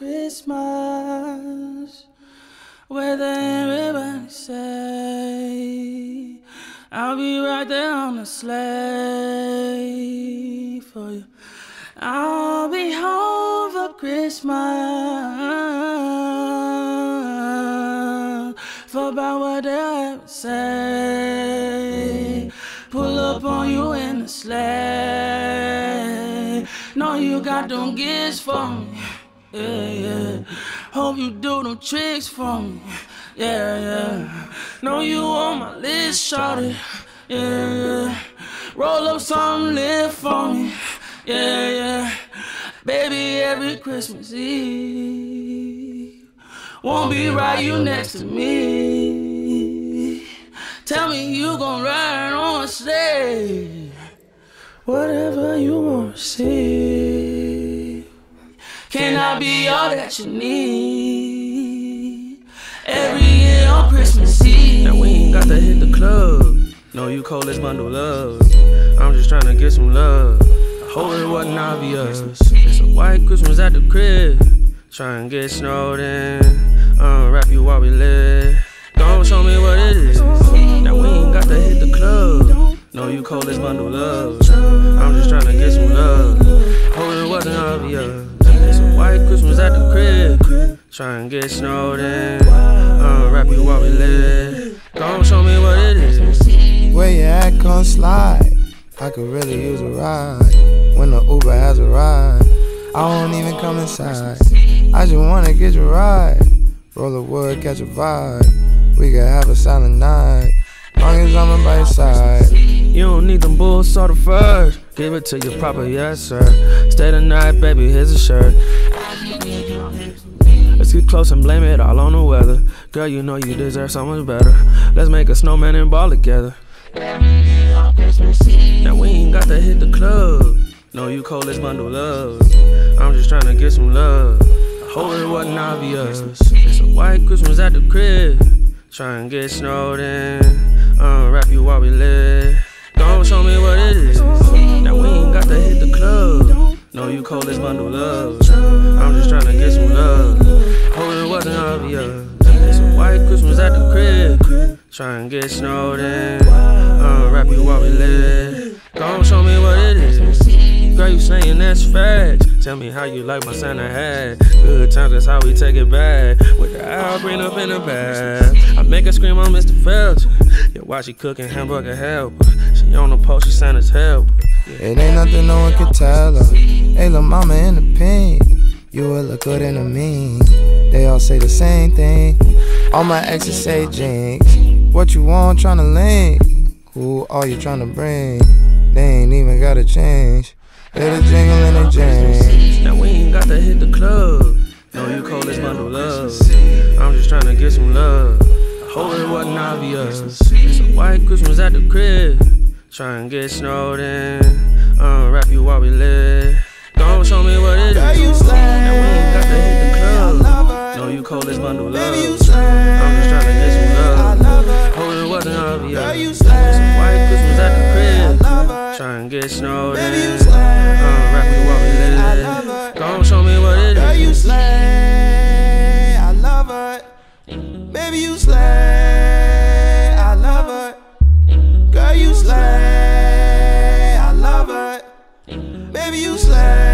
Christmas, with everybody say, I'll be right there on the sleigh for you. I'll be home for Christmas, for about what they say. Pull up on you in the sleigh. No, you got them gifts for me. Yeah, yeah. Hope you do them tricks for me. Yeah, yeah. Know you on my list, shawty. Yeah, yeah. Roll up some lit for me. Yeah, yeah. Baby, every Christmas Eve, won't be right you next to me. Tell me you gon' ride on stage, whatever you wanna see. Can I be all that you need every year on Christmas Eve? And we ain't got to hit the club. No, you call this bundle love. I'm just trying to get some love. Hope it wasn't obvious. It's a white Christmas at the crib. Try and get snowed in. Unwrap you while we live. Don't show me what it is. Now we ain't got to hit the club. No, you call this bundle love. I'm just trying to get some love. Hope it wasn't obvious. It's a white Christmas at the crib. Try and get snowed in. Unwrap you while we live. Don't show me what it is. Where you at, come slide. I could really use a ride when the Uber has a ride. I won't even come inside. I just wanna get you right. Roll a wood, catch a vibe. We could have a silent night. Long as I'm by your side. You don't need them bulls or the furs. Give it to you proper, yes sir. Stay the night, baby, here's a shirt. Let's get close and blame it all on the weather. Girl, you know you deserve so much better. Let's make a snowman and ball together. Now we ain't got to hit the club. No, you call this bundle love. I'm just trying to get some love. I hope it wasn't obvious. It's a white Christmas at the crib. Try and get snowed in. Unwrap you while we live. Don't show me what it is. Now we ain't got to hit the club. No, you call this bundle love. I'm just trying to get some love. I hope it wasn't obvious. It's a white Christmas at the crib. Try and get snowed in. Unwrap you while we live. Don't show me what it is. Girl, you saying that's facts. Tell me how you like my Santa hat. Good times, that's how we take it back. With the owl green up in the bath. I make her scream on Mr. Phelps. Yeah, why she cooking hamburger helper? She on the post, she Santa's helper. Yeah. It ain't nothing no one can tell her. Hey, lil' mama in the pink. You will look good in the mean. They all say the same thing. All my exes say jinx. What you want, tryna link? Who are you tryna bring? They ain't even gotta change. Little jingle and a jinx. Now we ain't got to hit the club. No, you call this bundle love. I'm just tryna get some love. I hope it wasn't obvious. It's a white Christmas at the crib. Try and get snowed in. Unwrap you while we live. Don't show me what it is. Now we ain't got to hit the club. No, you call this bundle love. I'm just tryna get some love. It's a white Christmas at the crib. Try and get snowed in. Unwrap me while we live. Don't show me what it is. Girl, you slay, I love her. Baby, you slay, I love her. Girl, you slay, I love her. Baby, you slay.